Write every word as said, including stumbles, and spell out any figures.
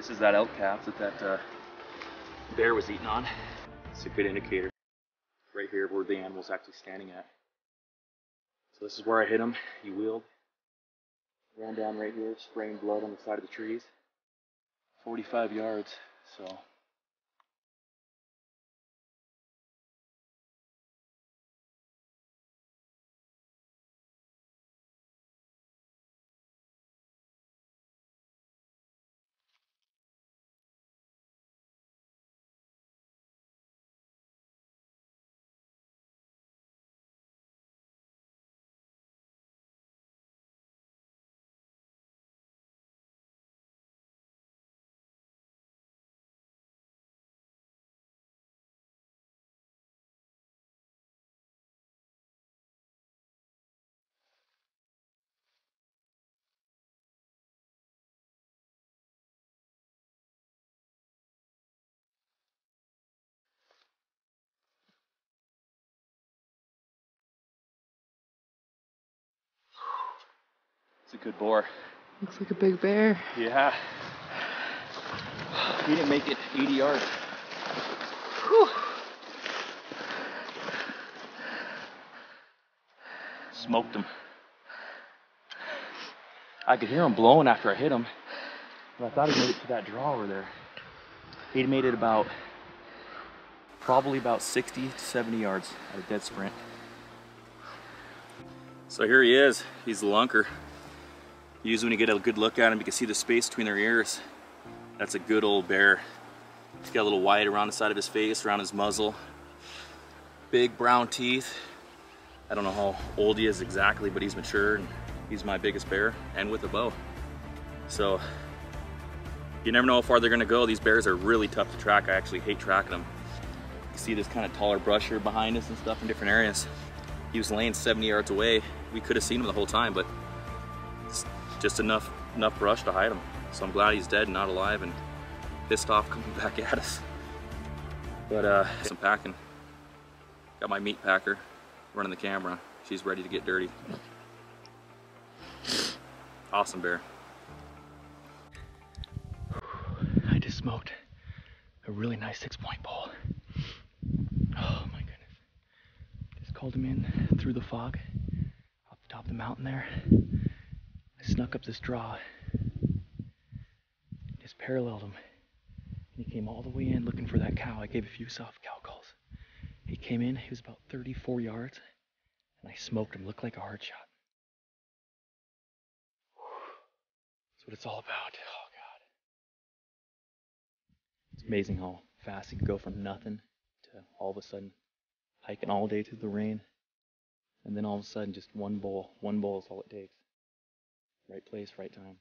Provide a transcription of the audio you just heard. This is that elk calf that that uh, bear was eating on. It's a good indicator. Right here where the animal's actually standing at. So this is where I hit him. He wheeled. Ran down right here, spraying blood on the side of the trees. forty-five yards, so. It's a good boar. Looks like a big bear. Yeah. He didn't make it eighty yards. Whew. Smoked him. I could hear him blowing after I hit him. And I thought he made it to that draw over there. He'd made it about, probably about sixty to seventy yards at a dead sprint. So here he is. He's the lunker. Usually when you get a good look at them, you can see the space between their ears. That's a good old bear. He's got a little white around the side of his face, around his muzzle. Big brown teeth. I don't know how old he is exactly, but he's mature, and he's my biggest bear, and with a bow. So you never know how far they're gonna go. These bears are really tough to track. I actually hate tracking them. You see this kind of taller brush here behind us and stuff in different areas. He was laying seventy yards away. We could have seen him the whole time, but just enough enough brush to hide him. So I'm glad he's dead and not alive and pissed off coming back at us. But uh, some packing. Got my meat packer running the camera. She's ready to get dirty. Awesome bear. I just smoked a really nice six point bull. Oh my goodness. Just called him in through the fog, up the top of the mountain there. I snuck up this draw, just paralleled him, and he came all the way in looking for that cow. I gave a few soft cow calls. He came in, he was about thirty-four yards, and I smoked him, looked like a hard shot. That's what it's all about. Oh God. It's amazing how fast you can go from nothing to all of a sudden hiking all day through the rain, and then all of a sudden just one bowl. One bowl is all it takes. Right place, right time.